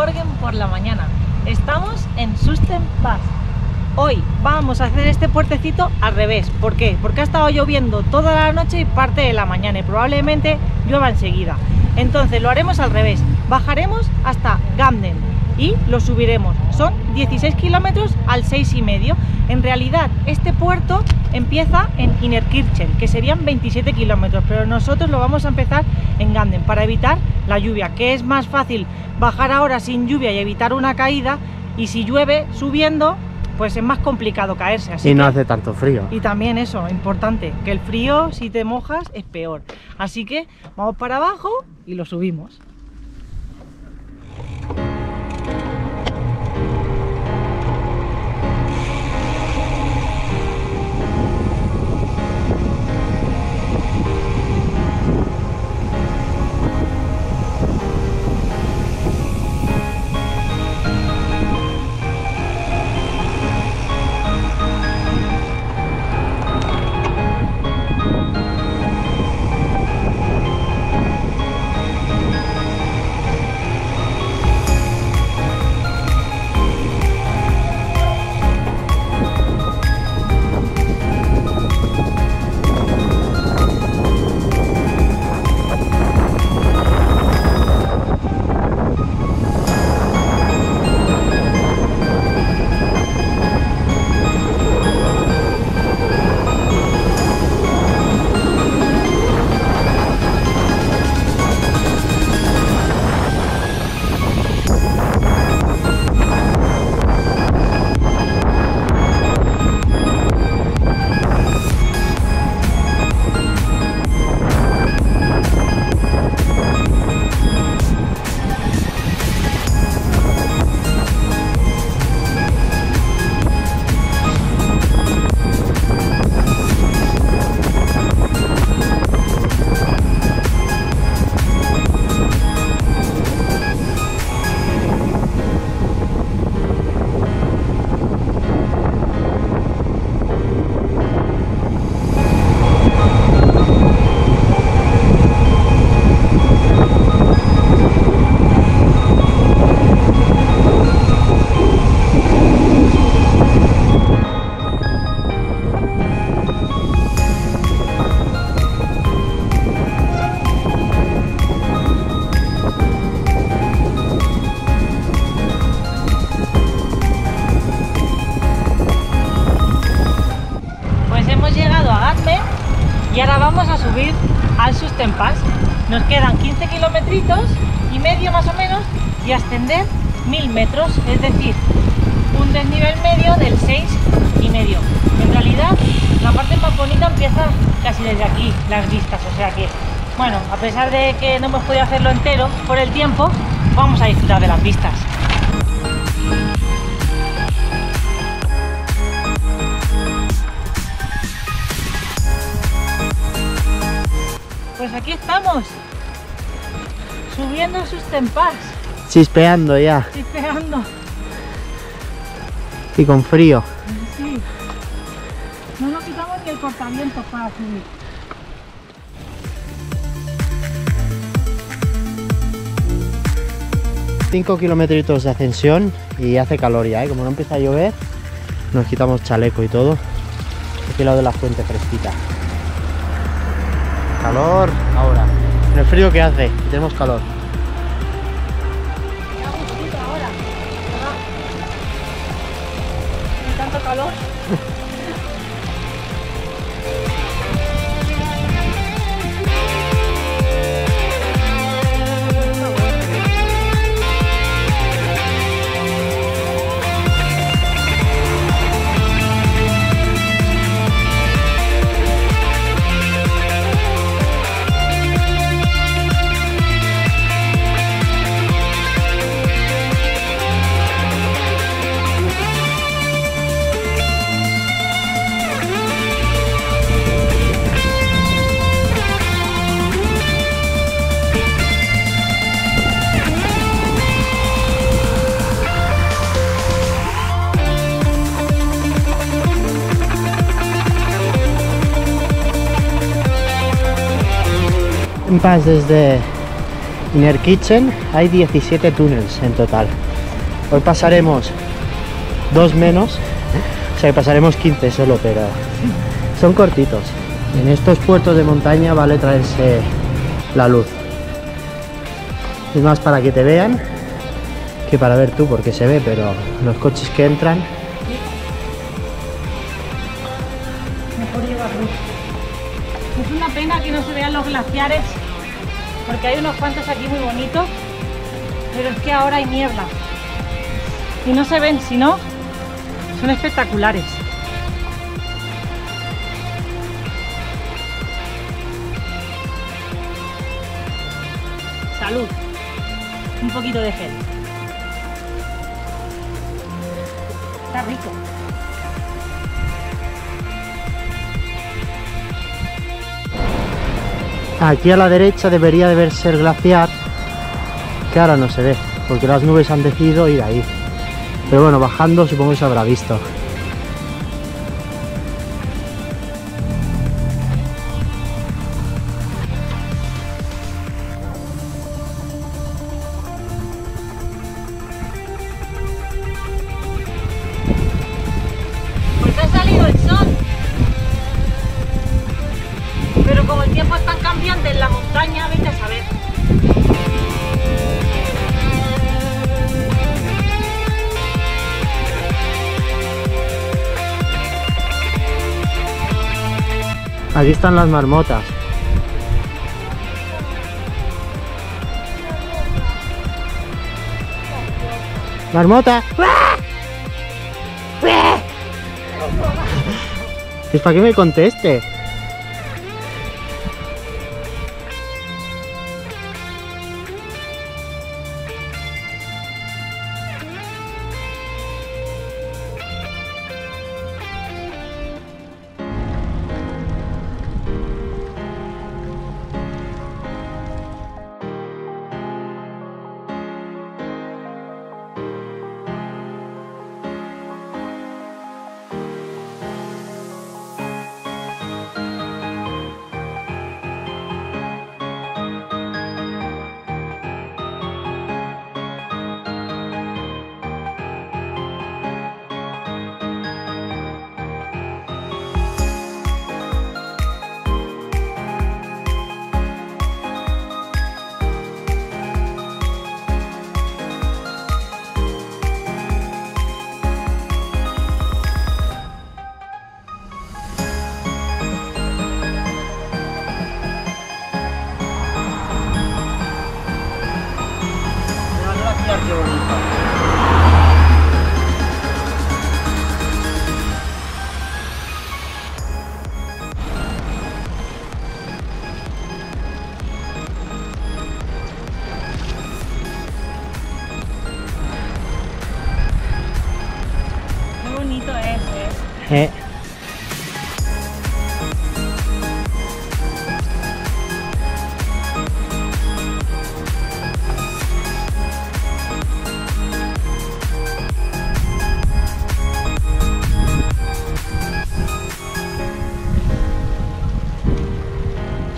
Morgen por la mañana. Estamos en Sustenpass. Hoy vamos a hacer este puertecito al revés. ¿Por qué? Porque ha estado lloviendo toda la noche y parte de la mañana y probablemente llueva enseguida. Entonces lo haremos al revés. Bajaremos hasta Gadmen y lo subiremos. Son 16 kilómetros al 6,5. En realidad este puerto empieza en Innerkirchen, que serían 27 kilómetros, pero nosotros lo vamos a empezar en Gadmen para evitar la lluvia, que es más fácil bajar ahora sin lluvia y evitar una caída, y si llueve subiendo pues es más complicado caerse. Así y no hace tanto frío. Y también eso, importante, que el frío, si te mojas, es peor. Así que vamos para abajo y lo subimos. Y ahora vamos a subir al Sustenpass. Nos quedan 15 kilometritos y medio más o menos y ascender 1000 metros, es decir, un desnivel medio del 6,5. En realidad la parte más bonita empieza casi desde aquí, las vistas, o sea que, bueno, a pesar de que no hemos podido hacerlo entero por el tiempo, vamos a disfrutar de las vistas. Pues aquí estamos, subiendo Sustenpass. Chispeando ya. Chispeando. Y con frío. Sí. No nos quitamos ni el cortavientos para subir. Cinco kilometritos de ascensión y hace calor ya, ¿eh? Como no empieza a llover, nos quitamos chaleco y todo. Aquí al lado de la fuente fresquita. Calor ahora, en el frío que hace, tenemos calor. Me da gustito ahora, ¿verdad? Tanto calor. Sustenpass desde Innerkirchen hay 17 túneles en total. Hoy pasaremos dos menos, o sea que pasaremos 15 solo, pero son cortitos. En estos puertos de montaña vale traerse la luz. Es más para que te vean que para ver tú, porque se ve, pero los coches que entran... Mejor llevar luz. Es una pena que no se vean los glaciares, porque hay unos cuantos aquí muy bonitos, pero es que ahora hay niebla y no se ven, si no, son espectaculares. Salud, un poquito de gel. Está rico. Aquí a la derecha debería de verse el glaciar, que ahora no se ve, porque las nubes han decidido ir ahí. Pero bueno, bajando supongo que se habrá visto. Porque ha salido el sol. Pero como el tiempo es tan cambiante en la montaña, vete a saber. Aquí están las marmotas. ¡Marmota! Es para que me conteste.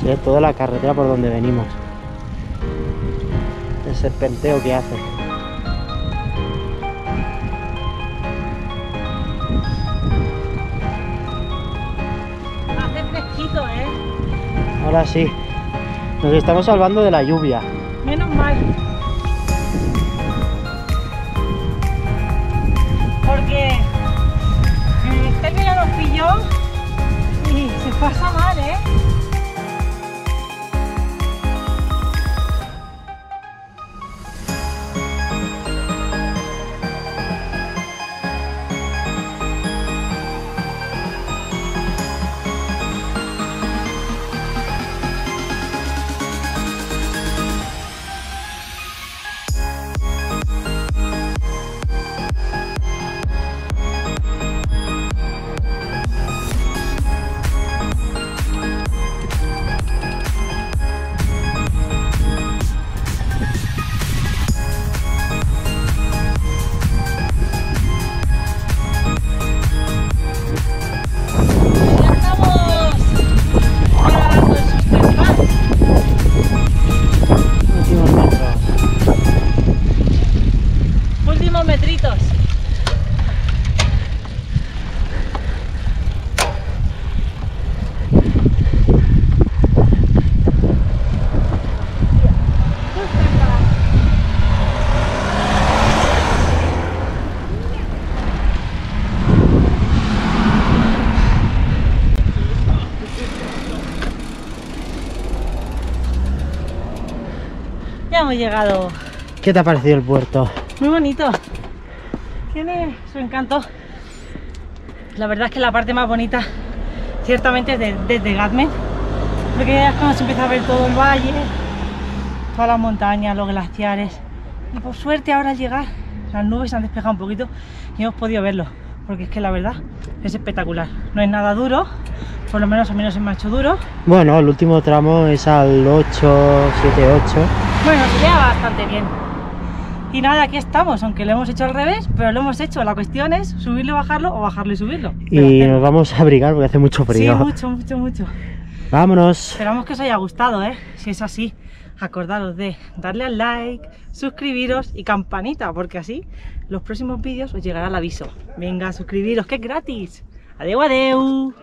Se ve toda la carretera por donde venimos. El serpenteo que hace. Ahora sí, nos estamos salvando de la lluvia. Menos mal. Porque este que ya nos pilló y se pasa mal, ¿eh? ya hemos llegado. ¿Qué te ha parecido el puerto? Muy bonito. Tiene su encanto. La verdad es que la parte más bonita ciertamente es desde Gadmen, porque ya es cuando se empieza a ver todo el valle, todas las montañas, los glaciares. Y por suerte ahora al llegar las nubes se han despejado un poquito y hemos podido verlo, porque es que la verdad es espectacular. No es nada duro, por lo menos a mí no se me ha hecho duro. Bueno, el último tramo es al 8, 7, 8. Bueno, se lleva bastante bien. Y nada, aquí estamos, aunque lo hemos hecho al revés, pero lo hemos hecho. La cuestión es subirlo y bajarlo, o bajarlo y subirlo. Y nos vamos a abrigar porque hace mucho frío. Sí, mucho, mucho, mucho. Vámonos. Esperamos que os haya gustado, ¿eh? Si es así, acordaros de darle al like, suscribiros y campanita, porque así los próximos vídeos os llegará el aviso. Venga, suscribiros, que es gratis. Adeu, adeu.